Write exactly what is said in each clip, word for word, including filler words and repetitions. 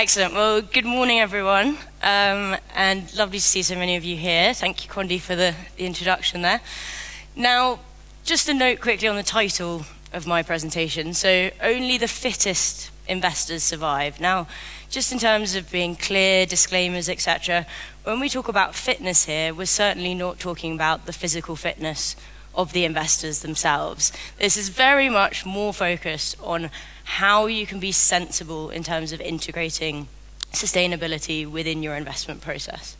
Excellent. Well, good morning, everyone, um, and lovely to see so many of you here. Thank you, Condi, for the, the introduction there. Now, just a note quickly on the title of my presentation. So, only the fittest investors survive. Now, just in terms of being clear, disclaimers, et cetera, when we talk about fitness here, we're certainly not talking about the physical fitness of the investors themselves. This is very much more focused on how you can be sensible in terms of integrating sustainability within your investment process.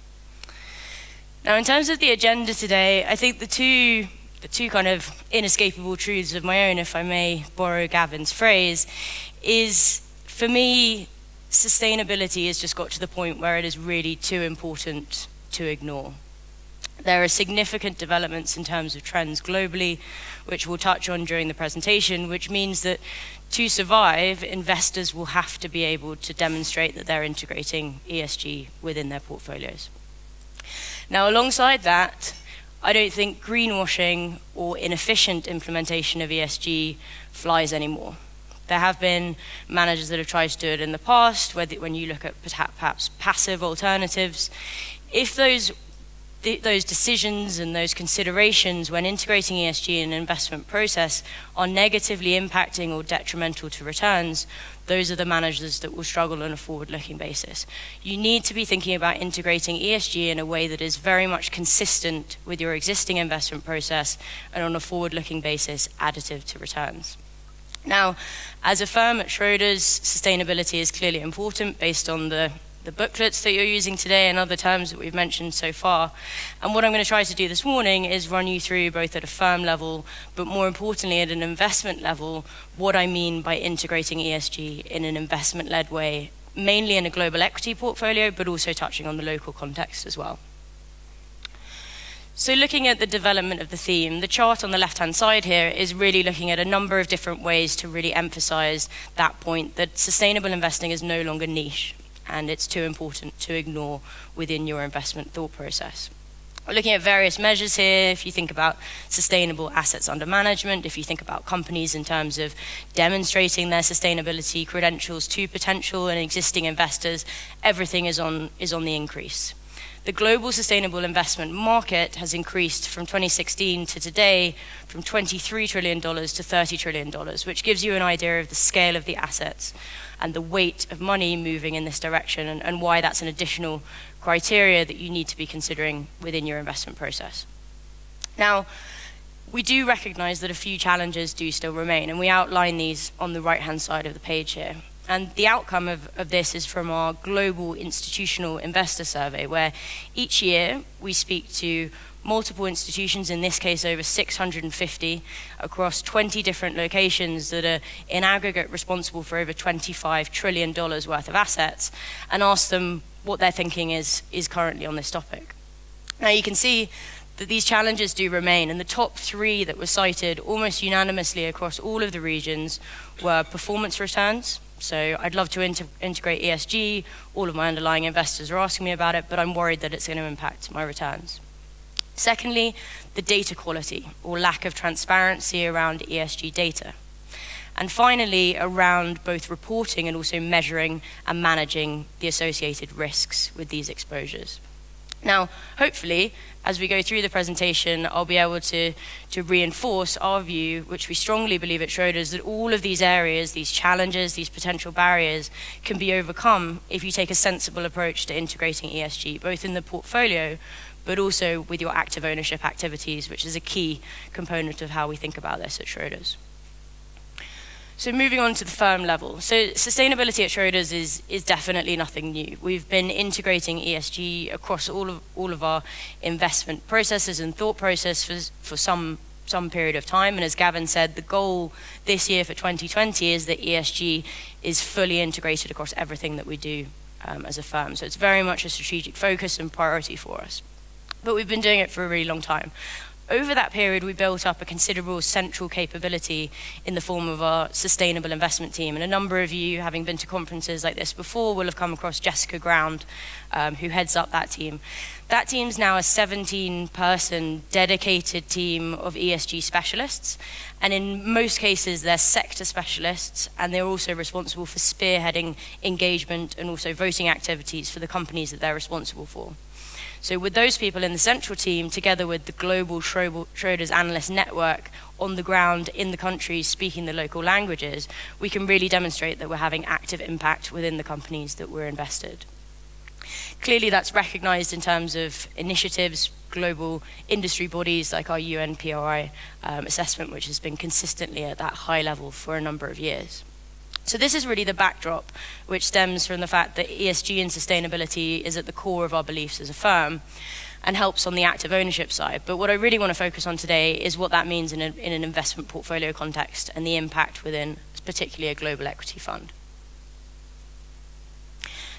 Now, in terms of the agenda today, I think the two, the two kind of inescapable truths of my own, if I may borrow Gavin's phrase, is, for me, sustainability has just got to the point where it is really too important to ignore. There are significant developments in terms of trends globally, which we'll touch on during the presentation, which means that to survive, investors will have to be able to demonstrate that they're integrating E S G within their portfolios. Now, alongside that, I don't think greenwashing or inefficient implementation of E S G flies anymore. There have been managers that have tried to do it in the past, whether, when you look at perhaps passive alternatives. If those The, those decisions and those considerations when integrating E S G in an investment process are negatively impacting or detrimental to returns, those are the managers that will struggle on a forward-looking basis. You need to be thinking about integrating E S G in a way that is very much consistent with your existing investment process and on a forward-looking basis additive to returns. Now, as a firm at Schroders, sustainability is clearly important based on the the booklets that you're using today and other terms that we've mentioned so far. And what I'm going to try to do this morning is run you through, both at a firm level, but more importantly at an investment level, what I mean by integrating E S G in an investment-led way, mainly in a global equity portfolio, but also touching on the local context as well. So looking at the development of the theme, the chart on the left-hand side here is really looking at a number of different ways to really emphasize that point that sustainable investing is no longer niche, and it's too important to ignore within your investment thought process. We're looking at various measures here. If you think about sustainable assets under management, if you think about companies in terms of demonstrating their sustainability credentials to potential and existing investors, everything is on, is on the increase. The global sustainable investment market has increased from twenty sixteen to today from twenty-three trillion dollars to thirty trillion dollars, which gives you an idea of the scale of the assets and the weight of money moving in this direction, and, and why that's an additional criteria that you need to be considering within your investment process. Now, we do recognize that a few challenges do still remain, and we outline these on the right-hand side of the page here. And the outcome of, of this is from our global institutional investor survey, where each year we speak to multiple institutions, in this case over six hundred fifty, across twenty different locations that are in aggregate responsible for over twenty-five trillion dollars worth of assets, and ask them what their thinking is, is currently on this topic. Now, you can see that these challenges do remain, and the top three that were cited almost unanimously across all of the regions were performance returns. So I'd love to inter integrate E S G. All of my underlying investors are asking me about it, but I'm worried that it's going to impact my returns. Secondly, the data quality or lack of transparency around E S G data. And finally, around both reporting and also measuring and managing the associated risks with these exposures. Now, hopefully, as we go through the presentation, I'll be able to, to reinforce our view, which we strongly believe at Schroders, that all of these areas, these challenges, these potential barriers, can be overcome if you take a sensible approach to integrating E S G, both in the portfolio, but also with your active ownership activities, which is a key component of how we think about this at Schroders. So moving on to the firm level. So sustainability at Schroders is, is definitely nothing new. We've been integrating E S G across all of, all of our investment processes and thought process for, for some, some period of time. And as Gavin said, the goal this year for twenty twenty is that E S G is fully integrated across everything that we do um, as a firm. So it's very much a strategic focus and priority for us. But we've been doing it for a really long time. Over that period, we built up a considerable central capability in the form of our sustainable investment team. And a number of you, having been to conferences like this before, will have come across Jessica Ground, um, who heads up that team. That team's now a seventeen person dedicated team of E S G specialists. And in most cases, they're sector specialists, and they're also responsible for spearheading engagement and also voting activities for the companies that they're responsible for. So with those people in the central team, together with the global Schroders analyst network on the ground in the country speaking the local languages, we can really demonstrate that we're having active impact within the companies that we're invested. Clearly that's recognized in terms of initiatives, global industry bodies like our U N P R I um, assessment, which has been consistently at that high level for a number of years. So this is really the backdrop, which stems from the fact that E S G and sustainability is at the core of our beliefs as a firm and helps on the active ownership side. But what I really want to focus on today is what that means in, a, in an investment portfolio context and the impact within particularly a global equity fund.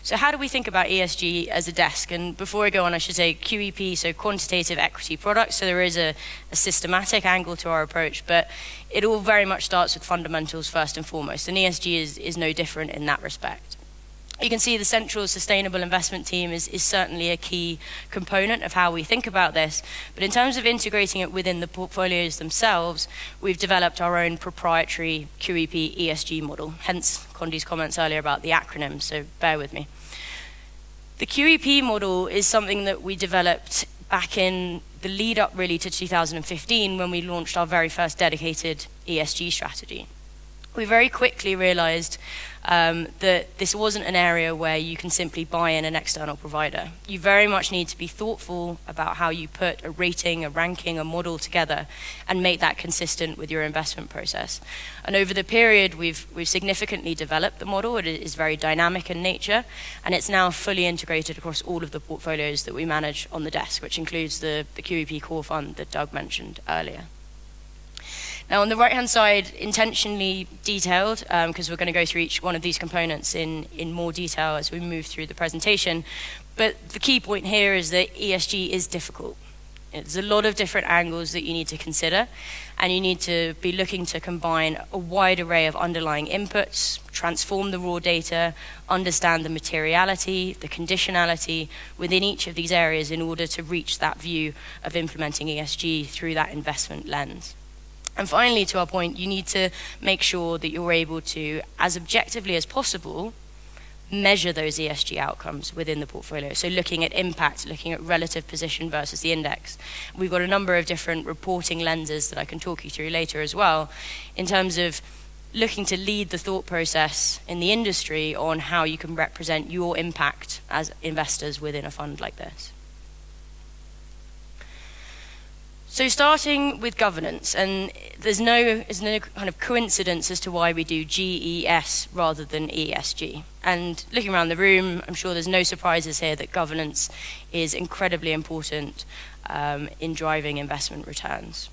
So how do we think about E S G as a desk? And before I go on, I should say Q E P, so quantitative equity products. So there is a, a systematic angle to our approach, but it all very much starts with fundamentals first and foremost. And E S G is, is no different in that respect. You can see the central sustainable investment team is, is certainly a key component of how we think about this. But in terms of integrating it within the portfolios themselves, we've developed our own proprietary Q E P E S G model, hence Condi's comments earlier about the acronym, so bear with me. The Q E P model is something that we developed back in the lead up really to two thousand fifteen when we launched our very first dedicated E S G strategy. We very quickly realized um, that this wasn't an area where you can simply buy in an external provider. You very much need to be thoughtful about how you put a rating, a ranking, a model together and make that consistent with your investment process. And over the period, we've, we've significantly developed the model. It is very dynamic in nature, and it's now fully integrated across all of the portfolios that we manage on the desk, which includes the, the Q E P core fund that Doug mentioned earlier. Now on the right-hand side, intentionally detailed, because um, we're going to go through each one of these components in, in more detail as we move through the presentation. But the key point here is that E S G is difficult. There's a lot of different angles that you need to consider, and you need to be looking to combine a wide array of underlying inputs, transform the raw data, understand the materiality, the conditionality within each of these areas in order to reach that view of implementing E S G through that investment lens. And finally, to our point, you need to make sure that you're able to, as objectively as possible, measure those E S G outcomes within the portfolio. So looking at impact, looking at relative position versus the index. We've got a number of different reporting lenses that I can talk you through later as well, in terms of looking to lead the thought process in the industry on how you can represent your impact as investors within a fund like this. So starting with governance, and there's no, there's no kind of coincidence as to why we do G E S rather than E S G. And looking around the room, I'm sure there's no surprises here that governance is incredibly important um, in driving investment returns.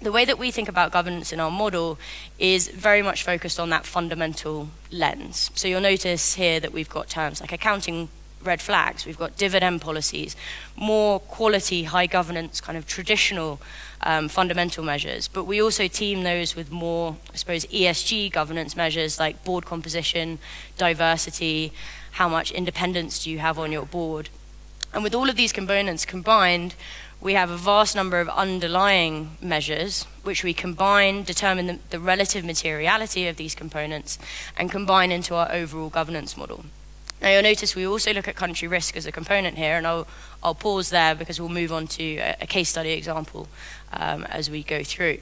The way that we think about governance in our model is very much focused on that fundamental lens. So you'll notice here that we've got terms like accounting red flags, we've got dividend policies, more quality, high governance, kind of traditional um, fundamental measures. But we also team those with more, I suppose, E S G governance measures like board composition, diversity, how much independence do you have on your board. And with all of these components combined, we have a vast number of underlying measures which we combine, determine the, the relative materiality of these components, and combine into our overall governance model. Now you'll notice we also look at country risk as a component here, and I'll, I'll pause there because we'll move on to a, a case study example um, as we go through.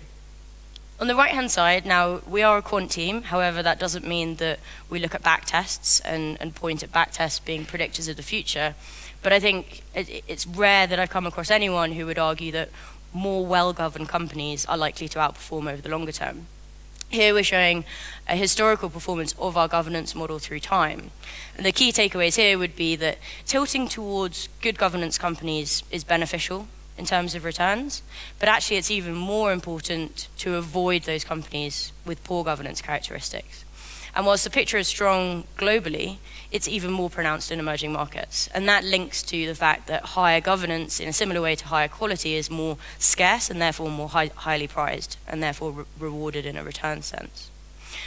On the right-hand side, now we are a quant team, however that doesn't mean that we look at back tests and, and point at back tests being predictors of the future, but I think it, it's rare that I've come across anyone who would argue that more well-governed companies are likely to outperform over the longer term. Here we're showing a historical performance of our governance model through time. And the key takeaways here would be that tilting towards good governance companies is beneficial in terms of returns, but actually it's even more important to avoid those companies with poor governance characteristics. And whilst the picture is strong globally, it's even more pronounced in emerging markets. And that links to the fact that higher governance, in a similar way to higher quality, is more scarce and therefore more high, highly prized and therefore re rewarded in a return sense.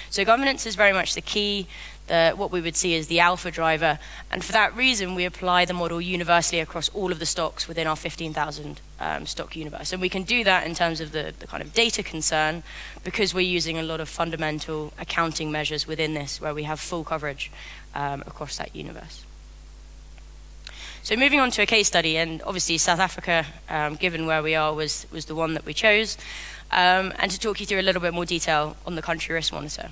So governance is very much the key, the, what we would see as the alpha driver. And for that reason, we apply the model universally across all of the stocks within our fifteen thousand um, stock universe. And we can do that in terms of the, the kind of data concern, because we're using a lot of fundamental accounting measures within this, where we have full coverage um, across that universe. So moving on to a case study, and obviously South Africa, um, given where we are, was, was the one that we chose. Um, and to talk you through a little bit more detail on the country risk monitor.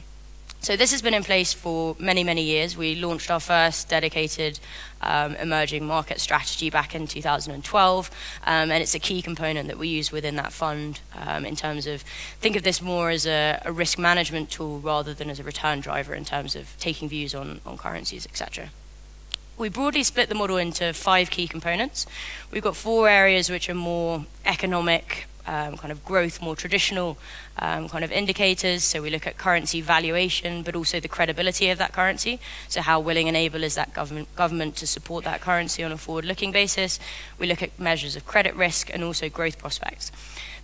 So this has been in place for many, many years. We launched our first dedicated um, emerging market strategy back in two thousand twelve, um, and it's a key component that we use within that fund um, in terms of, think of this more as a, a risk management tool rather than as a return driver in terms of taking views on, on currencies, et cetera. We broadly split the model into five key components. We've got four areas which are more economic, Um, kind of growth, more traditional um, kind of indicators. So we look at currency valuation, but also the credibility of that currency. So how willing and able is that government, government to support that currency on a forward-looking basis? We look at measures of credit risk and also growth prospects.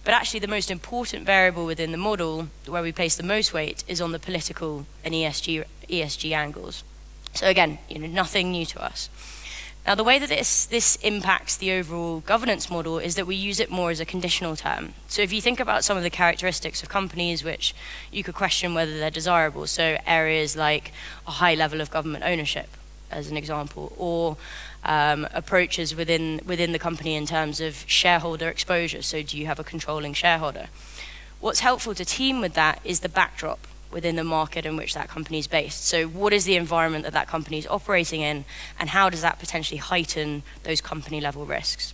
But actually the most important variable within the model, where we place the most weight, is on the political and E S G, E S G angles. So again, you know, nothing new to us. Now, the way that this, this impacts the overall governance model is that we use it more as a conditional term. So if you think about some of the characteristics of companies which you could question whether they're desirable, so areas like a high level of government ownership, as an example, or um, approaches within, within the company in terms of shareholder exposure, so do you have a controlling shareholder? What's helpful to team with that is the backdrop within the market in which that company is based. So what is the environment that that company is operating in, and how does that potentially heighten those company level risks?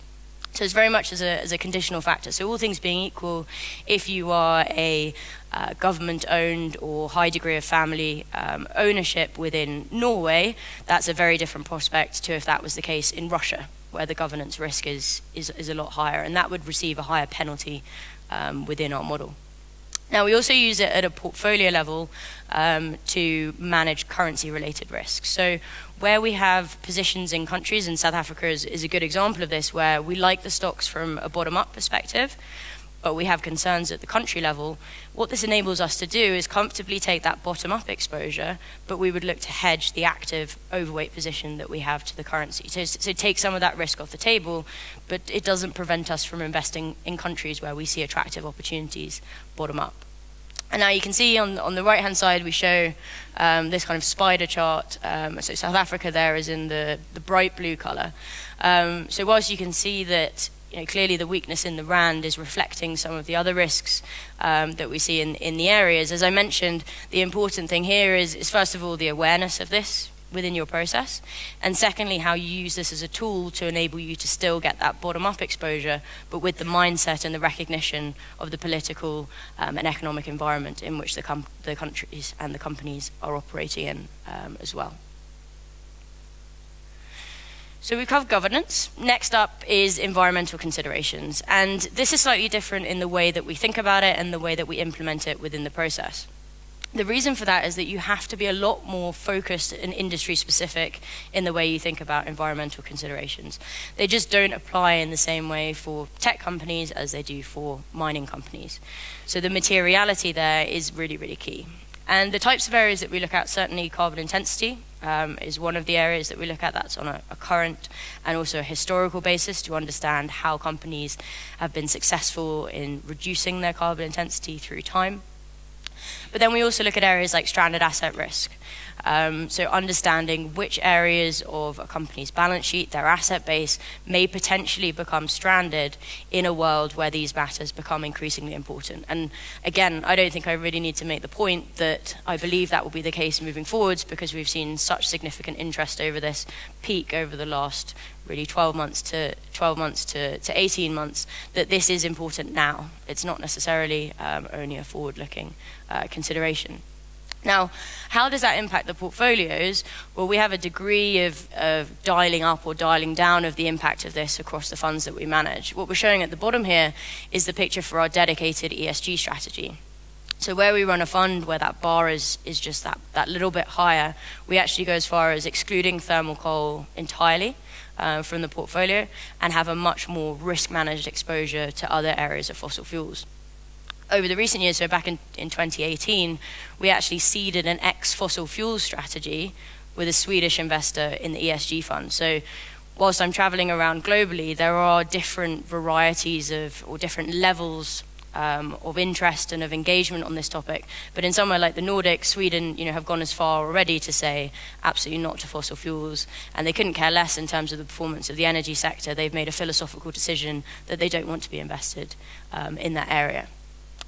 So it's very much as a, as a conditional factor. So all things being equal, if you are a uh, government-owned or high degree of family um, ownership within Norway, that's a very different prospect to if that was the case in Russia, where the governance risk is, is, is a lot higher, and that would receive a higher penalty um, within our model. Now, we also use it at a portfolio level um, to manage currency-related risks. So where we have positions in countries, and South Africa is, is a good example of this, where we like the stocks from a bottom-up perspective, but we have concerns at the country level, what this enables us to do is comfortably take that bottom-up exposure, but we would look to hedge the active overweight position that we have to the currency. So, so take some of that risk off the table, but it doesn't prevent us from investing in countries where we see attractive opportunities bottom-up. And now you can see on, on the right-hand side, we show um, this kind of spider chart. Um, so South Africa there is in the, the bright blue color. Um, so whilst you can see that, you know, clearly the weakness in the rand is reflecting some of the other risks um, that we see in, in the areas. As I mentioned, the important thing here is, is, first of all, the awareness of this within your process, and secondly, how you use this as a tool to enable you to still get that bottom-up exposure, but with the mindset and the recognition of the political um, and economic environment in which the, com the countries and the companies are operating in um, as well. So we've covered governance. Next up is environmental considerations. And this is slightly different in the way that we think about it and the way that we implement it within the process. The reason for that is that you have to be a lot more focused and industry specific in the way you think about environmental considerations. They just don't apply in the same way for tech companies as they do for mining companies. So the materiality there is really, really key. And the types of areas that we look at, certainly carbon intensity um, is one of the areas that we look at. That's on a, a current and also a historical basis to understand how companies have been successful in reducing their carbon intensity through time. But then we also look at areas like stranded asset risk. Um, so understanding which areas of a company's balance sheet, their asset base, may potentially become stranded in a world where these matters become increasingly important. And again, I don't think I really need to make the point that I believe that will be the case moving forwards, because we've seen such significant interest over this peak over the last really twelve months to eighteen months, that this is important now. It's not necessarily um, only a forward-looking uh, consideration. Now, how does that impact the portfolios? Well, we have a degree of, of dialing up or dialing down of the impact of this across the funds that we manage. What we're showing at the bottom here is the picture for our dedicated E S G strategy. So where we run a fund where that bar is, is just that, that little bit higher, we actually go as far as excluding thermal coal entirely uh, from the portfolio and have a much more risk-managed exposure to other areas of fossil fuels. Over the recent years, so back in, in twenty eighteen, we actually seeded an ex-fossil fuel strategy with a Swedish investor in the E S G fund. So whilst I'm traveling around globally, there are different varieties of, or different levels Um, of interest and of engagement on this topic, but in somewhere like the Nordics, Sweden, you know, have gone as far already to say absolutely not to fossil fuels, and they couldn't care less in terms of the performance of the energy sector. They've made a philosophical decision that they don't want to be invested um, in that area.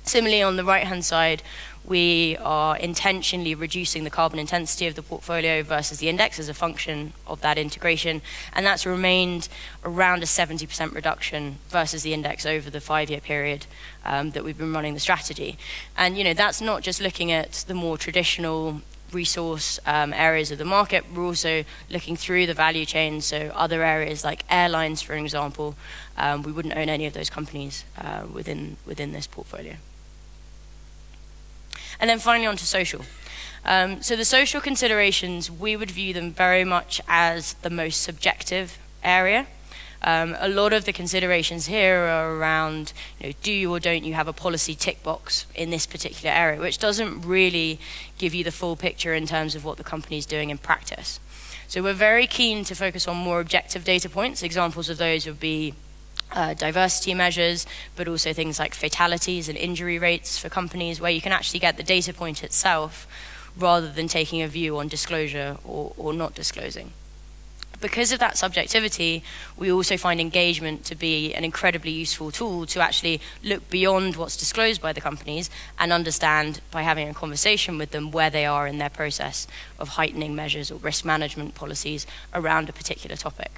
Similarly, on the right-hand side, we are intentionally reducing the carbon intensity of the portfolio versus the index as a function of that integration, and that's remained around a seventy percent reduction versus the index over the five-year period um, that we've been running the strategy. And you know, that's not just looking at the more traditional resource um, areas of the market. We're also looking through the value chain, so other areas like airlines, for example. Um, we wouldn't own any of those companies uh, within, within this portfolio. And then finally onto social. Um, so the social considerations, we would view them very much as the most subjective area. Um, a lot of the considerations here are around, you know, do you or don't you have a policy tick box in this particular area, which doesn't really give you the full picture in terms of what the company is doing in practice. So we're very keen to focus on more objective data points. Examples of those would be Uh, diversity measures, but also things like fatalities and injury rates for companies, where you can actually get the data point itself rather than taking a view on disclosure or, or not disclosing. Because of that subjectivity, we also find engagement to be an incredibly useful tool to actually look beyond what's disclosed by the companies and understand, by having a conversation with them, where they are in their process of heightening measures or risk management policies around a particular topic.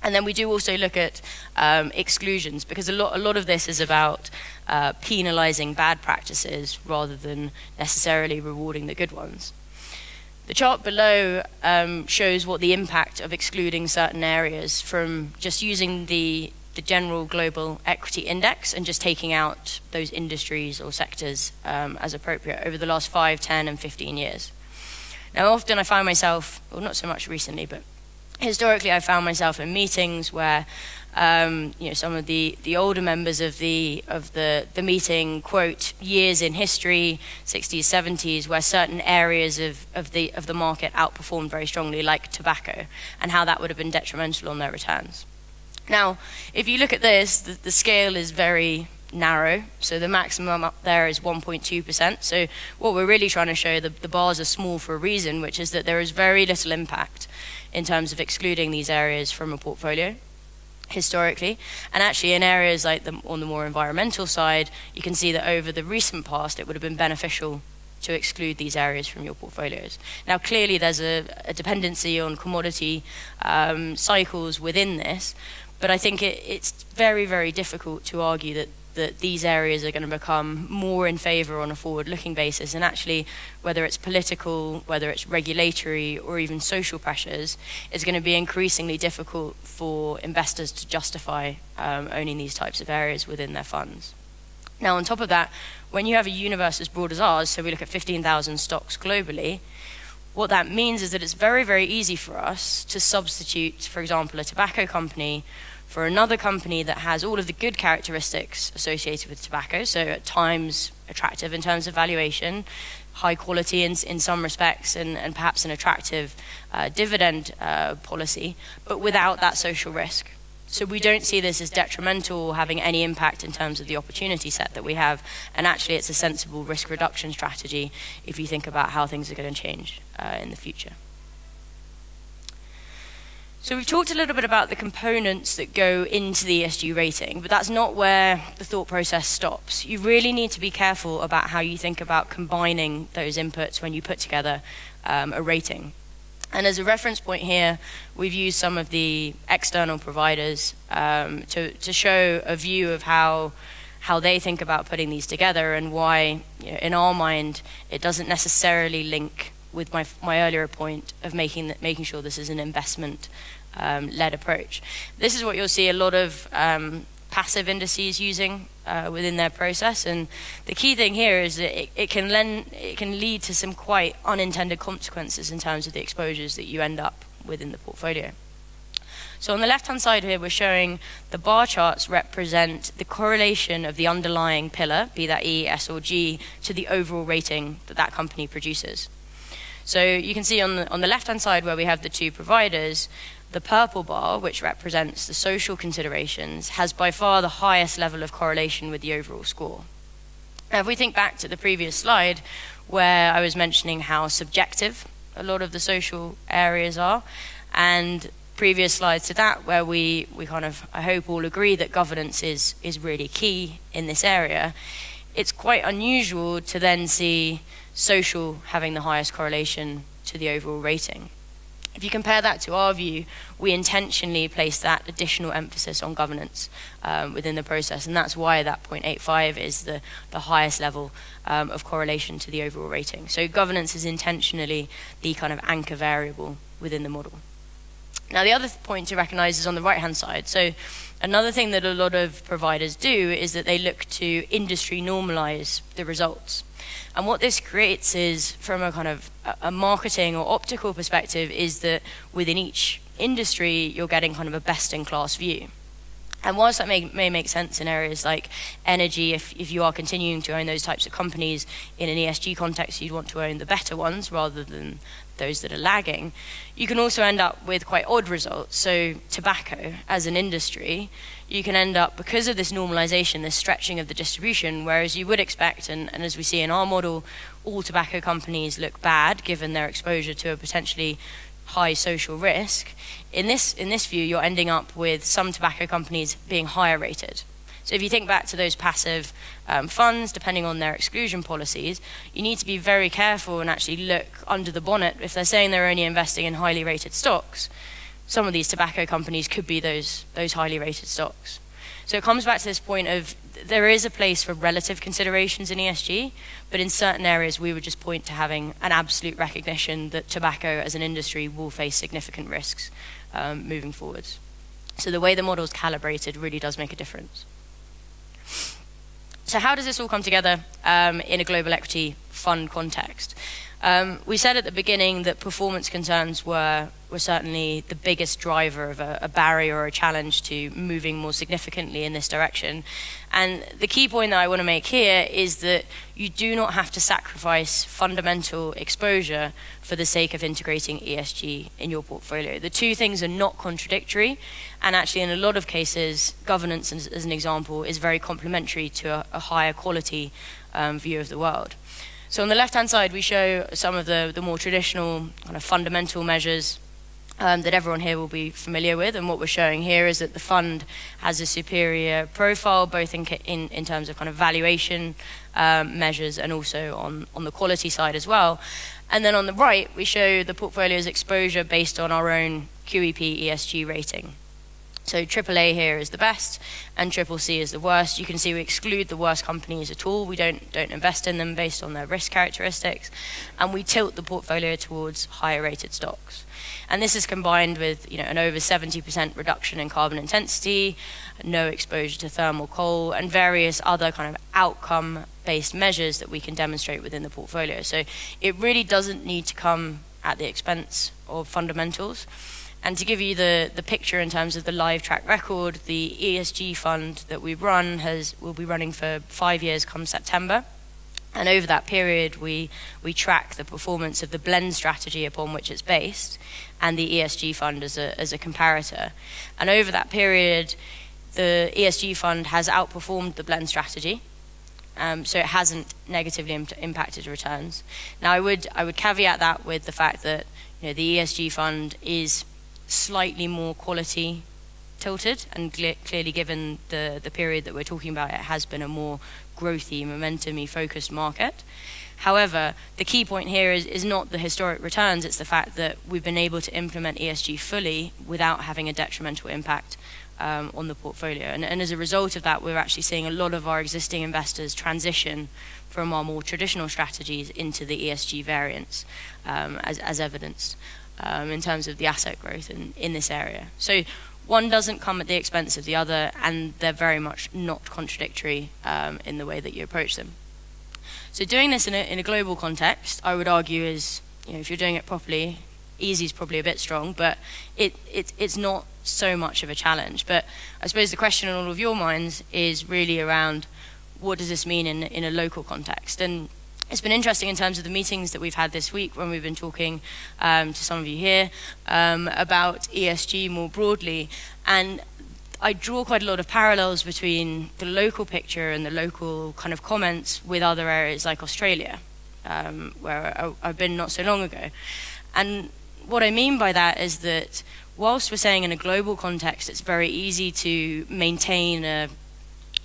And then we do also look at um, exclusions, because a lot, a lot of this is about uh, penalizing bad practices rather than necessarily rewarding the good ones. The chart below um, shows what the impact of excluding certain areas from just using the, the general global equity index and just taking out those industries or sectors um, as appropriate over the last five, ten, and fifteen years. Now, often I find myself, well, not so much recently, but historically, I found myself in meetings where, um, you know, some of the, the older members of the of the the meeting quote years in history, sixties, seventies, where certain areas of of the of the market outperformed very strongly, like tobacco, and how that would have been detrimental on their returns. Now, if you look at this, the, the scale is very narrow, so the maximum up there is one point two percent. So what we're really trying to show, the, the bars are small for a reason, which is that there is very little impact in terms of excluding these areas from a portfolio historically. And actually in areas like the, on the more environmental side, you can see that over the recent past, it would have been beneficial to exclude these areas from your portfolios. Now clearly there's a, a dependency on commodity um, cycles within this, but I think it, it's very, very difficult to argue that that these areas are going to become more in favour on a forward-looking basis. And actually, whether it's political, whether it's regulatory, or even social pressures, it's going to be increasingly difficult for investors to justify um, owning these types of areas within their funds. Now, on top of that, when you have a universe as broad as ours, so we look at fifteen thousand stocks globally, what that means is that it's very, very easy for us to substitute, for example, a tobacco company for another company that has all of the good characteristics associated with tobacco, so at times attractive in terms of valuation, high quality in, in some respects, and, and perhaps an attractive uh, dividend uh, policy, but without that social risk. So we don't see this as detrimental or having any impact in terms of the opportunity set that we have, and actually it's a sensible risk reduction strategy if you think about how things are going to change uh, in the future. So we've talked a little bit about the components that go into the E S G rating, but that's not where the thought process stops. You really need to be careful about how you think about combining those inputs when you put together um, a rating. And as a reference point here, we've used some of the external providers um, to, to show a view of how, how they think about putting these together and why, you know, in our mind, it doesn't necessarily link with my, my earlier point of making, that, making sure this is an investment-led um, approach. This is what you'll see a lot of um, passive indices using uh, within their process. And the key thing here is that it, it can lend, it can lead to some quite unintended consequences in terms of the exposures that you end up within the portfolio. So on the left-hand side here, we're showing the bar charts represent the correlation of the underlying pillar, be that E, S, or G, to the overall rating that that company produces. So you can see on the, on the left-hand side where we have the two providers, the purple bar, which represents the social considerations, has by far the highest level of correlation with the overall score. Now, if we think back to the previous slide, where I was mentioning how subjective a lot of the social areas are, and previous slides to that, where we, we kind of, I hope all agree that governance is, is really key in this area, it's quite unusual to then see social having the highest correlation to the overall rating. If you compare that to our view, we intentionally place that additional emphasis on governance um, within the process, and that's why that point eight five is the, the highest level um, of correlation to the overall rating. So governance is intentionally the kind of anchor variable within the model. Now, the other point to recognize is on the right-hand side. So another thing that a lot of providers do is that they look to industry normalize the results. And what this creates is, from a kind of a marketing or optical perspective, is that within each industry, you're getting kind of a best-in-class view. And whilst that may, may make sense in areas like energy, if, if you are continuing to own those types of companies, in an E S G context, you'd want to own the better ones rather than those that are lagging, you can also end up with quite odd results. So tobacco, as an industry, you can end up, because of this normalization, this stretching of the distribution, whereas you would expect, and, and as we see in our model, all tobacco companies look bad given their exposure to a potentially high social risk. In this, in this view, you're ending up with some tobacco companies being higher rated. So if you think back to those passive um, funds, depending on their exclusion policies, you need to be very careful and actually look under the bonnet. If they're saying they're only investing in highly rated stocks, some of these tobacco companies could be those, those highly rated stocks. So it comes back to this point of there is a place for relative considerations in E S G, but in certain areas we would just point to having an absolute recognition that tobacco as an industry will face significant risks um, moving forwards. So the way the model's calibrated really does make a difference. So how does this all come together um, in a global equity fund context? Um, we said at the beginning that performance concerns were, were certainly the biggest driver of a, a barrier or a challenge to moving more significantly in this direction. And the key point that I want to make here is that you do not have to sacrifice fundamental exposure for the sake of integrating E S G in your portfolio. The two things are not contradictory, and actually in a lot of cases, governance, as, as an example, is very complementary to a, a higher quality um, view of the world. So on the left-hand side, we show some of the, the more traditional kind of fundamental measures um, that everyone here will be familiar with. And what we're showing here is that the fund has a superior profile, both in, in, in terms of kind of valuation um, measures and also on, on the quality side as well. And then on the right, we show the portfolio's exposure based on our own Q E P E S G rating. So triple A here is the best, and triple C is the worst. You can see we exclude the worst companies at all. We don't, don't invest in them based on their risk characteristics, and we tilt the portfolio towards higher rated stocks. And this is combined with you know, an over seventy percent reduction in carbon intensity, no exposure to thermal coal, and various other kind of outcome-based measures that we can demonstrate within the portfolio. So it really doesn't need to come at the expense of fundamentals. And to give you the, the picture in terms of the live track record, the E S G fund that we've run has, will be running for five years come September. And over that period, we, we track the performance of the blend strategy upon which it's based and the E S G fund as a, as a comparator. And over that period, the E S G fund has outperformed the blend strategy. Um, so it hasn't negatively im- impacted returns. Now, I would, I would caveat that with the fact that you know, the E S G fund is slightly more quality tilted, and cl clearly given the, the period that we're talking about, it has been a more growthy, momentum-y focused market. However, the key point here is, is not the historic returns, it's the fact that we've been able to implement E S G fully without having a detrimental impact um, on the portfolio. And, and as a result of that, we're actually seeing a lot of our existing investors transition from our more traditional strategies into the E S G variants, um, as, as evidenced. Um, in terms of the asset growth in, in this area. So one doesn't come at the expense of the other, and they're very much not contradictory um, in the way that you approach them. So doing this in a, in a global context, I would argue is, you know, if you're doing it properly, easy is probably a bit strong, but it, it, it's not so much of a challenge. But I suppose the question in all of your minds is really around, what does this mean in, in a local context? And it's been interesting in terms of the meetings that we've had this week when we've been talking um, to some of you here um, about E S G more broadly. And I draw quite a lot of parallels between the local picture and the local kind of comments with other areas like Australia, um, where I, I've been not so long ago. And what I mean by that is that whilst we're saying in a global context it's very easy to maintain a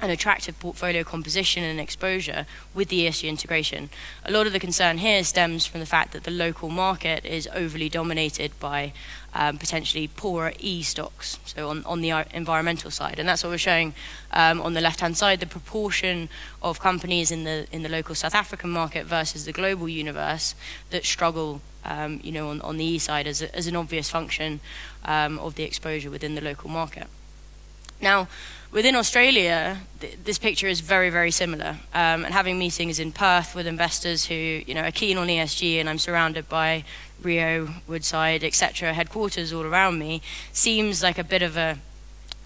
an attractive portfolio composition and exposure with the E S G integration, a lot of the concern here stems from the fact that the local market is overly dominated by um, potentially poorer E stocks, so on, on the environmental side. And that's what we're showing um, on the left-hand side, the proportion of companies in the, in the local South African market versus the global universe that struggle um, you know, on, on the E side as, a, as an obvious function um, of the exposure within the local market. Now, within Australia, th this picture is very, very similar. Um, and having meetings in Perth with investors who, you know, are keen on E S G, and I'm surrounded by Rio, Woodside, et cetera, headquarters all around me, seems like a bit of a,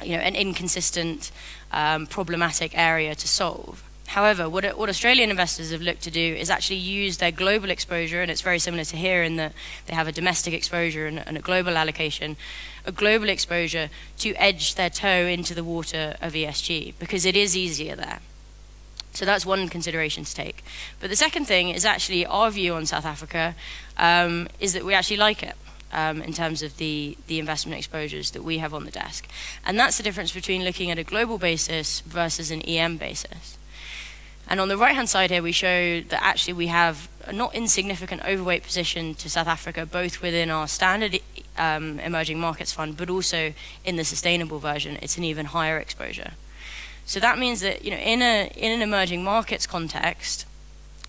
you know, an inconsistent, um, problematic area to solve. However, what, what Australian investors have looked to do is actually use their global exposure, and it's very similar to here in that they have a domestic exposure and, and a global allocation, a global exposure to edge their toe into the water of E S G, because it is easier there. So that's one consideration to take. But the second thing is actually our view on South Africa um, is that we actually like it. Um, in terms of the, the investment exposures that we have on the desk. And that's the difference between looking at a global basis versus an E M basis. And on the right-hand side here, we show that actually we have a not insignificant overweight position to South Africa, both within our standard um, emerging markets fund, but also in the sustainable version, it's an even higher exposure. So that means that, you know, in, a, in an emerging markets context,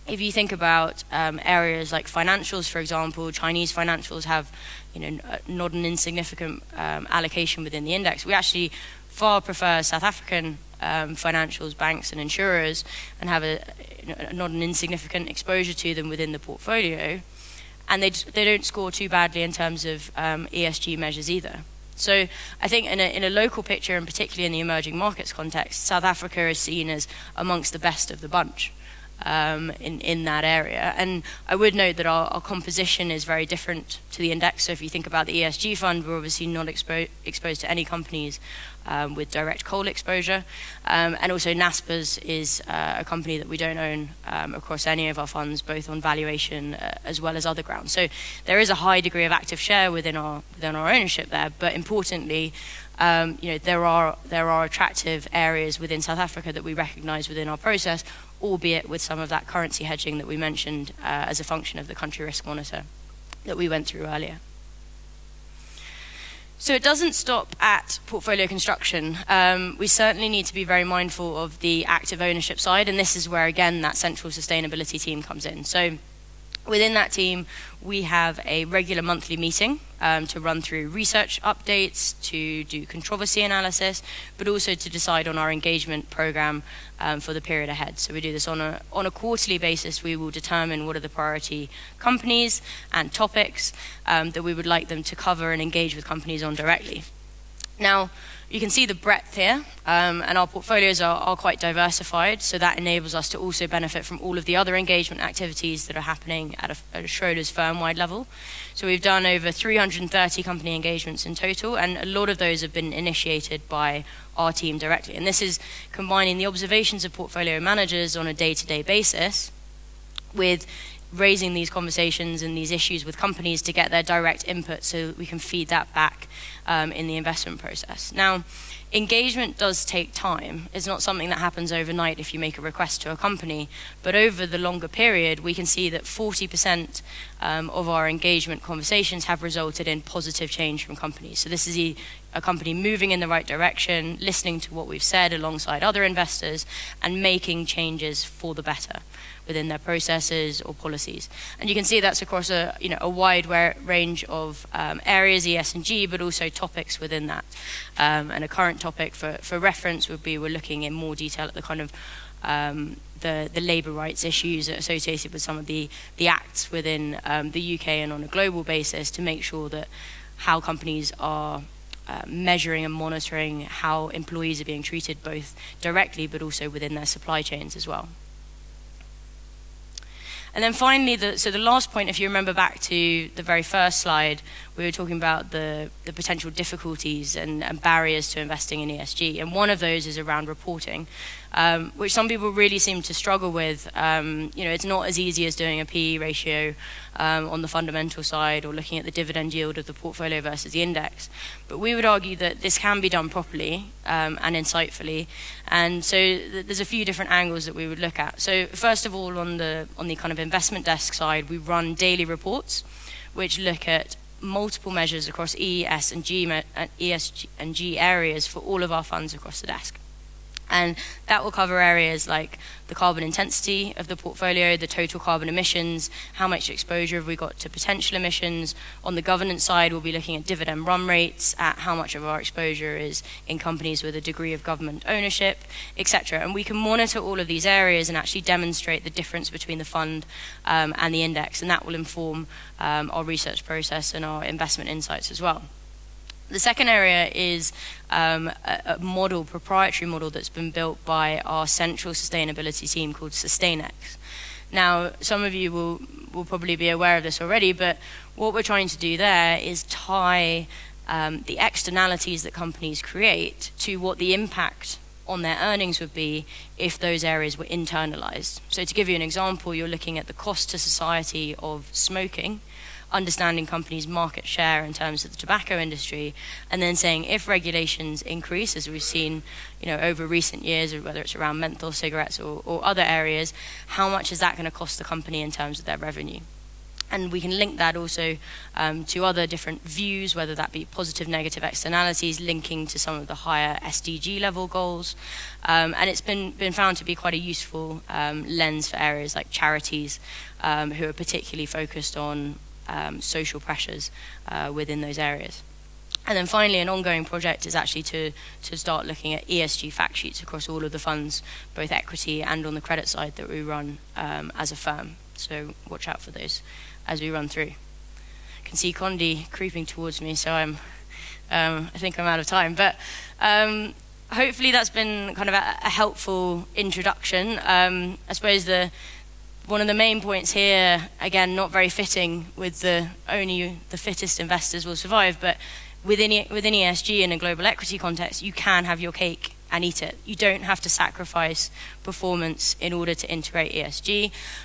if you think about um, areas like financials, for example, Chinese financials have, you know, not an insignificant um, allocation within the index. We actually far prefer South African Um, financials, banks and insurers, and have a, a not an insignificant exposure to them within the portfolio, and they, they don't score too badly in terms of um, E S G measures either. So I think in a, in a local picture, and particularly in the emerging markets context, South Africa is seen as amongst the best of the bunch um, in, in that area. And I would note that our, our composition is very different to the index. So if you think about the E S G fund, we're obviously not expo exposed to any companies Um, with direct coal exposure, um, and also NASPERS is uh, a company that we don't own um, across any of our funds, both on valuation uh, as well as other grounds. So there is a high degree of active share within our within our ownership there, but importantly, um, you know, there are there are attractive areas within South Africa that we recognise within our process, albeit with some of that currency hedging that we mentioned uh, as a function of the country risk monitor that we went through earlier. So it doesn't stop at portfolio construction. Um, we certainly need to be very mindful of the active ownership side, and this is where, again, that central sustainability team comes in. So within that team, we have a regular monthly meeting um, to run through research updates, to do controversy analysis, but also to decide on our engagement program um, for the period ahead. So we do this on a, on a quarterly basis. We will determine what are the priority companies and topics um, that we would like them to cover and engage with companies on directly. Now, you can see the breadth here, um, and our portfolios are, are quite diversified, so that enables us to also benefit from all of the other engagement activities that are happening at a, at a Schroders firm-wide level. So we've done over three hundred thirty company engagements in total, and a lot of those have been initiated by our team directly. And this is combining the observations of portfolio managers on a day-to-day basis with raising these conversations and these issues with companies to get their direct input so that we can feed that back um, in the investment process. Now, Engagement does take time. It's not something that happens overnight if you make a request to a company, but over the longer period, we can see that forty percent um, of our engagement conversations have resulted in positive change from companies. So this is a, a company moving in the right direction, listening to what we've said alongside other investors, and making changes for the better within their processes or policies. And you can see that's across a, you know, a wide range of um, areas, E S G, but also topics within that. Um, and a current topic for, for reference would be, we're looking in more detail at the kind of um, the, the labour rights issues associated with some of the, the acts within um, the U K and on a global basis, to make sure that how companies are Uh, measuring and monitoring how employees are being treated, both directly but also within their supply chains as well. And then finally, the, so the last point, if you remember back to the very first slide, we were talking about the, the potential difficulties and, and barriers to investing in E S G. And one of those is around reporting, um, which some people really seem to struggle with. Um, you know, it's not as easy as doing a P E ratio um, on the fundamental side, or looking at the dividend yield of the portfolio versus the index. But we would argue that this can be done properly um, and insightfully. And so th there's a few different angles that we would look at. So first of all, on the, on the kind of investment desk side, we run daily reports, which look at multiple measures across E S and G areas for all of our funds across the desk. And that will cover areas like the carbon intensity of the portfolio, the total carbon emissions, how much exposure have we got to potential emissions. On the governance side, we'll be looking at dividend run rates, at how much of our exposure is in companies with a degree of government ownership, et cetera. And we can monitor all of these areas and actually demonstrate the difference between the fund um, and the index, and that will inform um, our research process and our investment insights as well. The second area is um, a, a model, proprietary model, that's been built by our central sustainability team called SustainX. Now, some of you will, will probably be aware of this already, but what we're trying to do there is tie um, the externalities that companies create to what the impact on their earnings would be if those areas were internalized. So to give you an example, you're looking at the cost to society of smoking, understanding companies' market share in terms of the tobacco industry, and then saying if regulations increase, as we've seen, you know, over recent years, or whether it's around menthol cigarettes or, or other areas, how much is that going to cost the company in terms of their revenue? And we can link that also um, to other different views, whether that be positive, negative externalities, linking to some of the higher S D G level goals. Um, and it's been, been found to be quite a useful um, lens for areas like charities, um, who are particularly focused on Um, social pressures uh, within those areas. And then finally, an ongoing project is actually to, to start looking at E S G fact sheets across all of the funds, both equity and on the credit side, that we run um, as a firm. So watch out for those as we run through. You can see Condi creeping towards me, so I'm, um, I think I'm out of time. But um, hopefully that's been kind of a, a helpful introduction. Um, I suppose the One of the main points here, again, not very fitting with the only the fittest investors will survive, but within, within E S G in a global equity context, you can have your cake and eat it. You don't have to sacrifice performance in order to integrate E S G.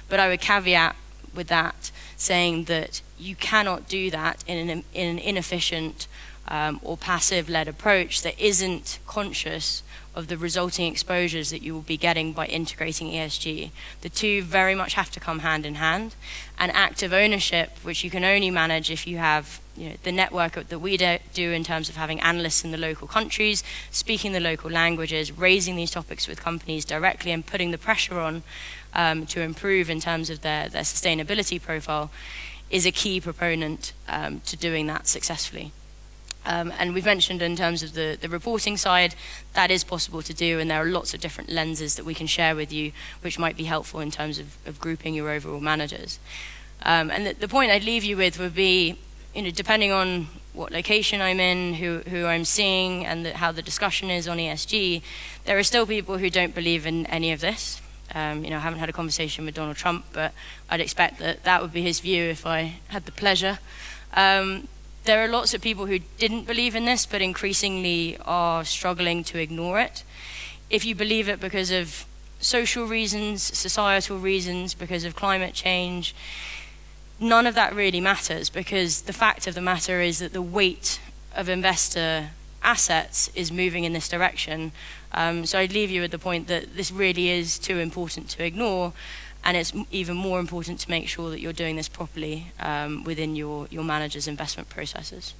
But I would caveat with that, saying that you cannot do that in an, in an inefficient um, or passive-led approach that isn't conscious of the resulting exposures that you will be getting by integrating E S G. The two very much have to come hand in hand. And active ownership, which you can only manage if you have, you know, the network that we do in terms of having analysts in the local countries, speaking the local languages, raising these topics with companies directly, and putting the pressure on um, to improve in terms of their, their sustainability profile, is a key proponent um, to doing that successfully. Um, and we've mentioned in terms of the, the reporting side, that is possible to do, and there are lots of different lenses that we can share with you, which might be helpful in terms of, of grouping your overall managers. Um, and the, the point I'd leave you with would be, you know, depending on what location I'm in, who, who I'm seeing, and the, how the discussion is on E S G, there are still people who don't believe in any of this. Um, you know, I haven't had a conversation with Donald Trump, but I'd expect that that would be his view if I had the pleasure. Um, There are lots of people who didn't believe in this, but increasingly are struggling to ignore it. If you believe it because of social reasons, societal reasons, because of climate change, none of that really matters, because the fact of the matter is that the weight of investor assets is moving in this direction. Um, so I'd leave you with the point that this really is too important to ignore, and it's even more important to make sure that you're doing this properly um, within your, your manager's investment processes.